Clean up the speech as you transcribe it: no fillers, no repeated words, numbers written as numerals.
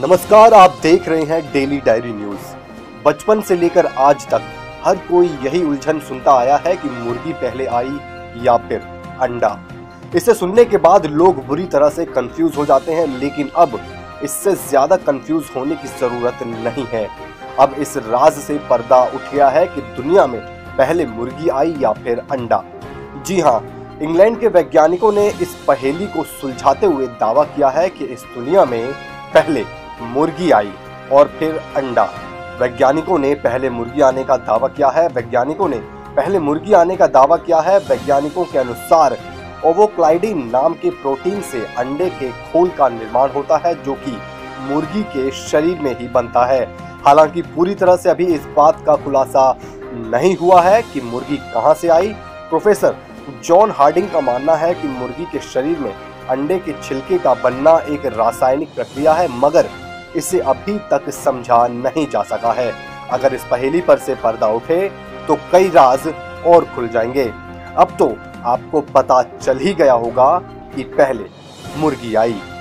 नमस्कार, आप देख रहे हैं डेली डायरी न्यूज। बचपन से लेकर आज तक हर कोई यही उलझन सुनता आया है कि मुर्गी पहले आई या फिर अंडा। इसे सुनने के बाद लोग बुरी तरह से कंफ्यूज हो जाते हैं, लेकिन अब इससे ज्यादा कंफ्यूज होने की जरूरत नहीं है। अब इस राज से पर्दा उठ गया है कि दुनिया में पहले मुर्गी आई या फिर अंडा। जी हाँ, इंग्लैंड के वैज्ञानिकों ने इस पहेली को सुलझाते हुए दावा किया है कि इस दुनिया में पहले मुर्गी आई और फिर अंडा। वैज्ञानिकों ने पहले मुर्गी आने का दावा किया है। वैज्ञानिकों के अनुसार ओवोक्लाइडिन नाम के प्रोटीन से अंडे के खोल का निर्माण होता है, जो कि मुर्गी के शरीर में ही बनता है। हालांकि पूरी तरह से अभी इस बात का खुलासा नहीं हुआ है कि मुर्गी कहां से आई। प्रोफेसर जॉन हार्डिंग का मानना है कि मुर्गी के शरीर में अंडे के छिलके का बनना एक रासायनिक प्रक्रिया है, मगर इसे अभी तक समझा नहीं जा सका है। अगर इस पहेली पर से पर्दा उठे तो कई राज और खुल जाएंगे। अब तो आपको पता चल ही गया होगा कि पहले मुर्गी आई।